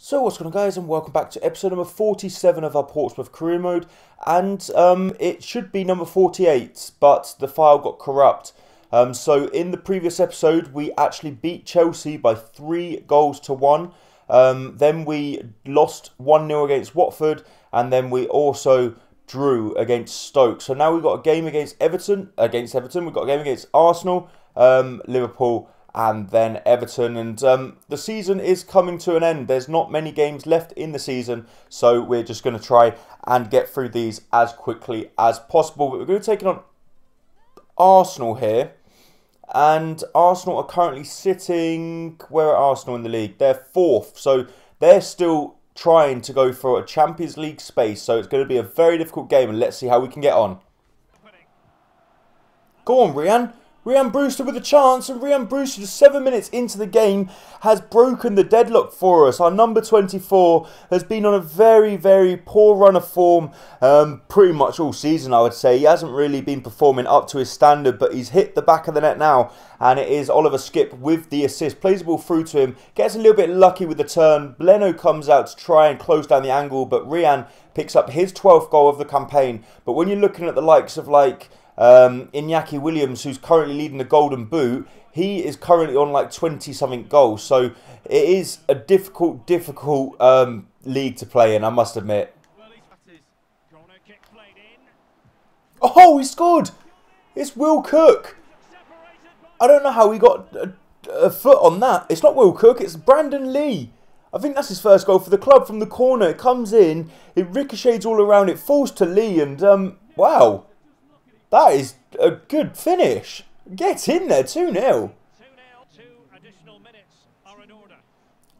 So what's going on, guys, and welcome back to episode number 47 of our Portsmouth career mode, and it should be number 48, but the file got corrupt. So in the previous episode we actually beat Chelsea by 3-1. Then we lost 1-0 against Watford, and then we also drew against Stoke. So now we've got a game against Everton, we've got a game against Arsenal, Liverpool, and then Everton, and the season is coming to an end. There's not many games left in the season, so we're just going to try and get through these as quickly as possible. But we're going to take on Arsenal here, and Arsenal are currently sitting... Where are Arsenal in the league? They're 4th, so they're still trying to go for a Champions League space, so it's going to be a very difficult game, and let's see how we can get on. Go on, Rhian. Rhian Brewster with a chance, and Rhian Brewster just 7 minutes into the game has broken the deadlock for us. Our number 24 has been on a very, very poor run of form pretty much all season, I would say. He hasn't really been performing up to his standard, but he's hit the back of the net now, and it is Oliver Skip with the assist. Plays the ball through to him, gets a little bit lucky with the turn. Leno comes out to try and close down the angle, but Rhian picks up his 12th goal of the campaign. But when you're looking at the likes of, like, Iñaki Williams, who's currently leading the Golden Boot, he is currently on like 20-something goals. So it is a difficult league to play in, I must admit. Oh, he scored! It's Will Cook! I don't know how he got a foot on that. It's not Will Cook, it's Brandon Lee. I think that's his first goal for the club from the corner. It comes in, it ricochets all around, it falls to Lee, and wow. That is a good finish. Get in there, 2-0.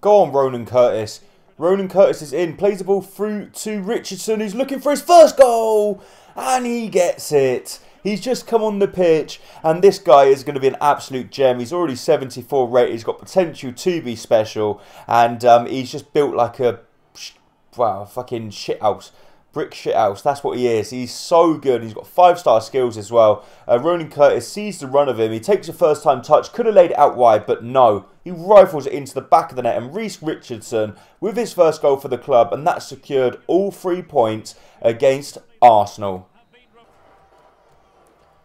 Go on, Ronan Curtis. Ronan Curtis is in, plays the ball through to Richardson, who's looking for his first goal, and he gets it. He's just come on the pitch, and this guy is going to be an absolute gem. He's already 74 rated, he's got potential to be special, and he's just built like a, wow, fucking shithouse. Brick shithouse, that's what he is. He's so good. He's got 5-star skills as well. Ronan Curtis sees the run of him. He takes a first-time touch. Could have laid it out wide, but no. He rifles it into the back of the net. And Reece Richardson with his first goal for the club. And that secured all 3 points against Arsenal.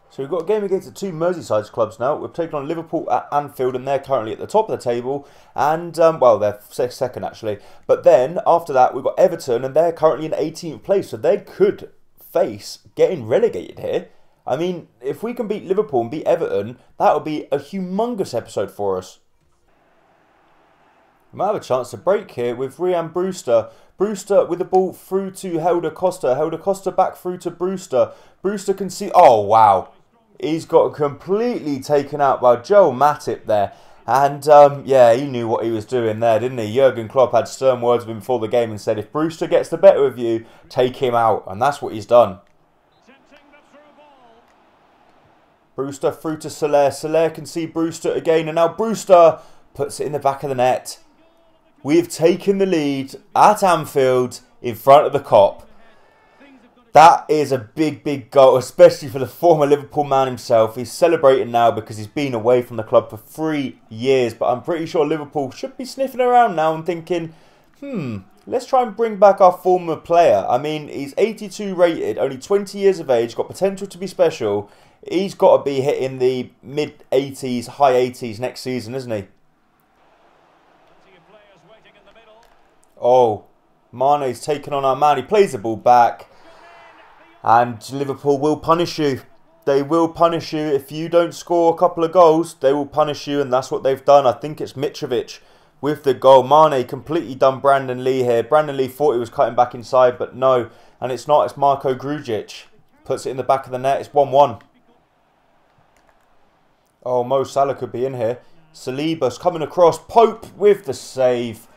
So we've got a game against the two Merseyside clubs now. We've taken on Liverpool at Anfield, and they're currently at the top of the table. And, well, they're second, actually. But then, after that, we've got Everton, and they're currently in 18th place. So they could face getting relegated here. I mean, if we can beat Liverpool and beat Everton, that would be a humongous episode for us. We might have a chance to break here with Rhian Brewster. Brewster with the ball through to Helder Costa. Helder Costa back through to Brewster. Brewster can see... Oh, wow. He's got completely taken out by Joel Matip there. And, yeah, he knew what he was doing there, didn't he? Jurgen Klopp had stern words with him before the game and said, if Brewster gets the better of you, take him out. And that's what he's done. Brewster through to Soler. Soler can see Brewster again. And now Brewster puts it in the back of the net. We've taken the lead at Anfield in front of the Kop. That is a big, big goal, especially for the former Liverpool man himself. He's celebrating now because he's been away from the club for 3 years. But I'm pretty sure Liverpool should be sniffing around now and thinking, let's try and bring back our former player. I mean, he's 82 rated, only 20 years of age, got potential to be special. He's got to be hitting the mid-80s, high 80s next season, isn't he? Oh, Mane's taken on our man. He plays the ball back. And Liverpool will punish you. They will punish you. If you don't score a couple of goals, they will punish you. And that's what they've done. I think it's Mitrovic with the goal. Mane completely done Brandon Lee here. Brandon Lee thought he was cutting back inside, but no. And it's not. It's Marco Grujic. Puts it in the back of the net. It's 1-1. Oh, Mo Salah could be in here. Saliba's coming across. Pope with the save.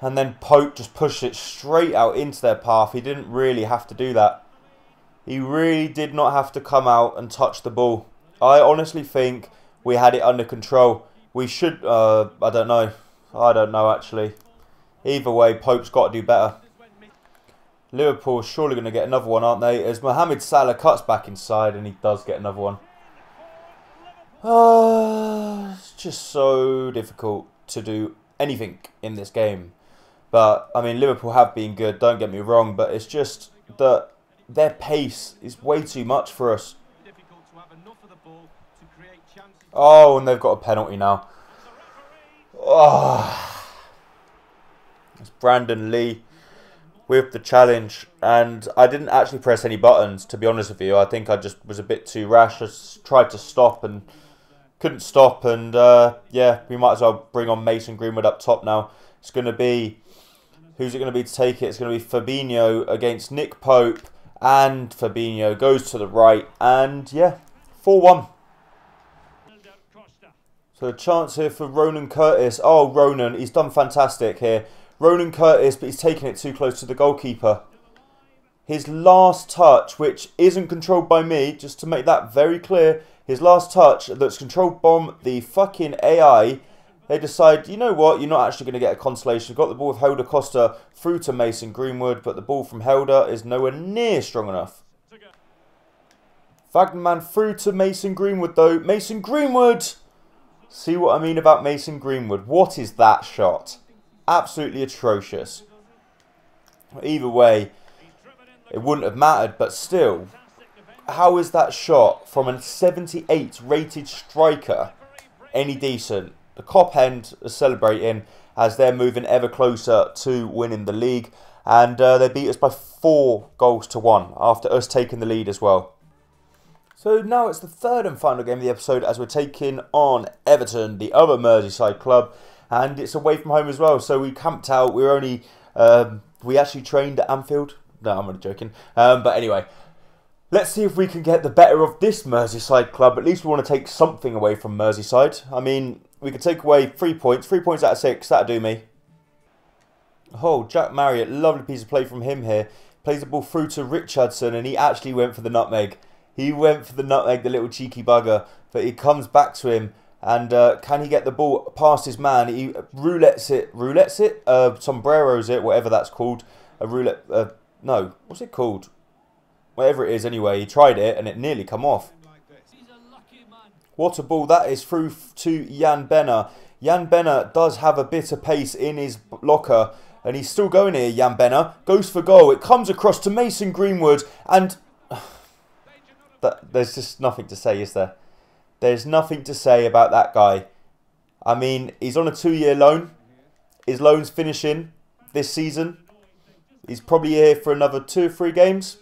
And then Pope just pushed it straight out into their path. He didn't really have to do that. He really did not have to come out and touch the ball. I honestly think we had it under control. We should... I don't know. I don't know, actually. Either way, Pope's got to do better. Liverpool is surely going to get another one, aren't they? As Mohamed Salah cuts back inside, and he does get another one. It's just so difficult to do anything in this game. But, I mean, Liverpool have been good, don't get me wrong, but it's just that their pace is way too much for us. Oh, and they've got a penalty now. Oh. It's Brandon Lee with the challenge. And I didn't actually press any buttons, to be honest with you. I think I just was a bit too rash. I tried to stop and couldn't stop. And, yeah, we might as well bring on Mason Greenwood up top now. It's going to be... Who's it going to be to take it? It's going to be Fabinho against Nick Pope. And Fabinho goes to the right. And, yeah, 4-1. So a chance here for Ronan Curtis. Oh, Ronan, he's done fantastic here. Ronan Curtis, but he's taking it too close to the goalkeeper. His last touch, which isn't controlled by me, just to make that very clear. His last touch that's controlled by the fucking AI. They decide, you know what, you're not actually going to get a consolation. You've got the ball with Helder Costa through to Mason Greenwood, but the ball from Helder is nowhere near strong enough. Wagnerman through to Mason Greenwood, though. Mason Greenwood! See what I mean about Mason Greenwood? What is that shot? Absolutely atrocious. Either way, it wouldn't have mattered, but still, how is that shot from a 78 rated striker any decent? The Kop end is celebrating as they're moving ever closer to winning the league, and they beat us by 4 goals to 1 after us taking the lead as well. So now it's the third and final game of the episode as we're taking on Everton, the other Merseyside club, and it's away from home as well. So we camped out. We were only we actually trained at Anfield. No, I'm only joking. But anyway, let's see if we can get the better of this Merseyside club. At least we want to take something away from Merseyside. I mean, we could take away 3 points. 3 points out of 6. That'll do me. Oh, Jack Marriott, lovely piece of play from him here. Plays the ball through to Richardson, and he actually went for the nutmeg. He went for the nutmeg, the little cheeky bugger. But he comes back to him. And can he get the ball past his man? He roulettes it. Roulettes it? Sombreros it, whatever that's called. A roulette... no, what's it called? Whatever it is, anyway. He tried it, and it nearly come off. What a ball. That is through to Jan Benner. Jan Benner does have a bit of pace in his locker. And he's still going here, Jan Benner. Goes for goal. It comes across to Mason Greenwood. And... there's just nothing to say, is there? There's nothing to say about that guy. I mean, he's on a 2-year loan. His loan's finishing this season. He's probably here for another 2 or 3 games.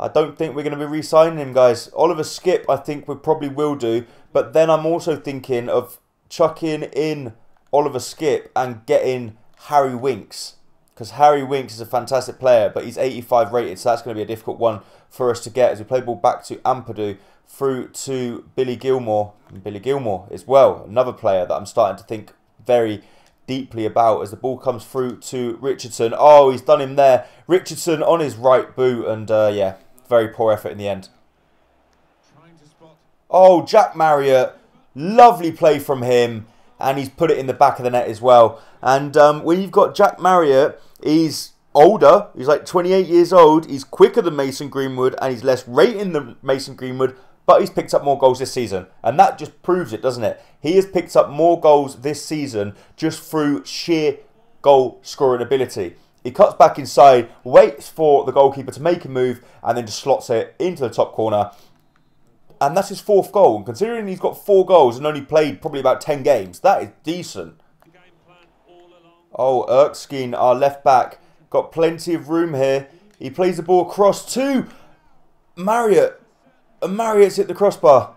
I don't think we're going to be re-signing him, guys. Oliver Skip, I think we probably will do. But then I'm also thinking of chucking in Oliver Skip and getting Harry Winks. Because Harry Winks is a fantastic player, but he's 85 rated, so that's going to be a difficult one for us to get as we play ball back to Ampadu through to Billy Gilmour. And Billy Gilmour as well, another player that I'm starting to think very deeply about as the ball comes through to Richardson. Oh, he's done him there. Richardson on his right boot, and yeah, very poor effort in the end. Oh, Jack Marriott, lovely play from him, and he's put it in the back of the net as well. And when you've got Jack Marriott, he's older. He's like 28 years old. He's quicker than Mason Greenwood, and he's less rating than Mason Greenwood. But he's picked up more goals this season. And that just proves it, doesn't it? He has picked up more goals this season just through sheer goal-scoring ability. He cuts back inside, waits for the goalkeeper to make a move, and then just slots it into the top corner. And that's his 4th goal. And considering he's got 4 goals and only played probably about 10 games, that is decent. Oh, Erskine, our left back, got plenty of room here. He plays the ball across to Marriott. And Marriott's hit the crossbar.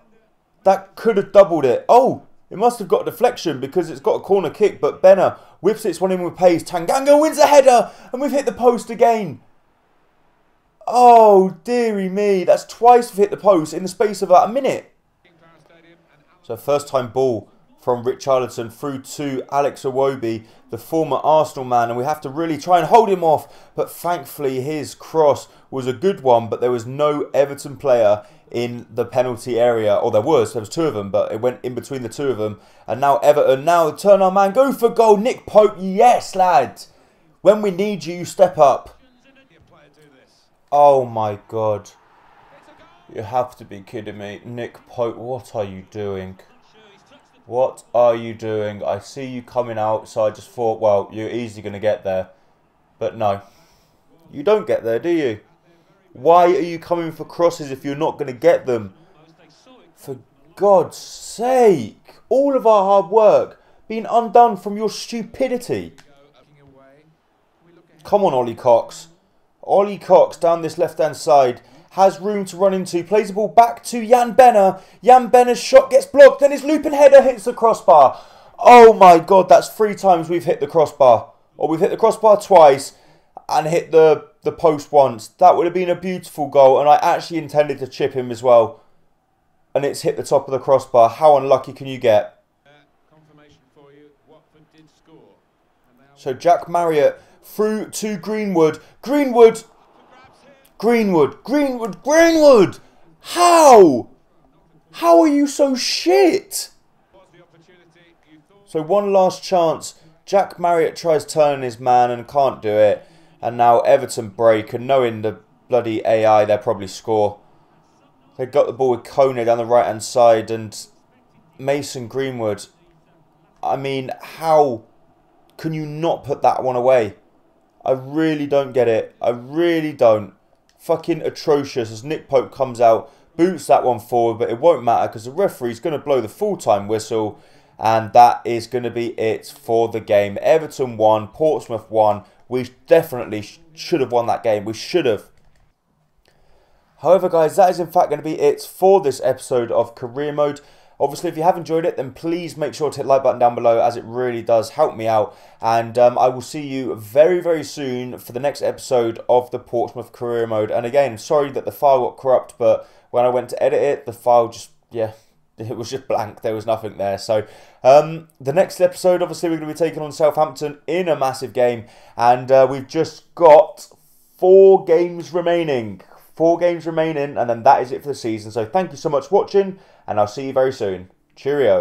That could have doubled it. Oh, it must have got a deflection because it's got a corner kick. But Benner whips it one in with pace. Tanganga wins a header. And we've hit the post again. Oh, dearie me. That's twice we've hit the post in the space of about a minute. So first time ball from Richarlison through to Alex Iwobi, the former Arsenal man, and we have to really try and hold him off. But thankfully his cross was a good one, but there was no Everton player in the penalty area. Or there was 2 of them, but it went in between the 2 of them. And now Everton, now turn our man, go for goal, Nick Pope, yes lad! When we need you, you step up. Oh my god. You have to be kidding me. Nick Pope, what are you doing? What are you doing? I see you coming out, so I just thought, well, you're easily going to get there. But no, you don't get there, do you? Why are you coming for crosses if you're not going to get them? For God's sake. All of our hard work being undone from your stupidity. Come on, Ollie Cox. Ollie Cox down this left-hand side. Has room to run into. Plays the ball back to Jan Benner. Jan Benner's shot gets blocked. Then his looping header hits the crossbar. Oh my God, that's 3 times we've hit the crossbar. Or we've hit the crossbar twice and hit the post once. That would have been a beautiful goal. And I actually intended to chip him as well. And it's hit the top of the crossbar. How unlucky can you get? Confirmation for you. Watford did score. So Jack Marriott through to Greenwood. Greenwood! Greenwood, Greenwood, Greenwood! How? How are you so shit? So one last chance. Jack Marriott tries turning his man and can't do it. And now Everton break, and knowing the bloody AI, they'll probably score. They got the ball with Koné down the right-hand side and Mason Greenwood. I mean, how can you not put that one away? I really don't get it. I really don't. Fucking atrocious as Nick Pope comes out, boots that one forward, but it won't matter because the referee's going to blow the full-time whistle, and that is going to be it for the game. Everton won, Portsmouth won. We definitely should have won that game. We should have. However, guys, that is in fact going to be it for this episode of Career Mode. Obviously, if you have enjoyed it, then please make sure to hit the like button down below, as it really does help me out. And I will see you very, very soon for the next episode of the Portsmouth Career Mode. And again, sorry that the file got corrupt, but when I went to edit it, the file just, yeah, it was just blank. There was nothing there. So the next episode, obviously, we're going to be taking on Southampton in a massive game. And we've just got 4 games remaining. 4 games remaining, and then that is it for the season. So thank you so much for watching, and I'll see you very soon. Cheerio.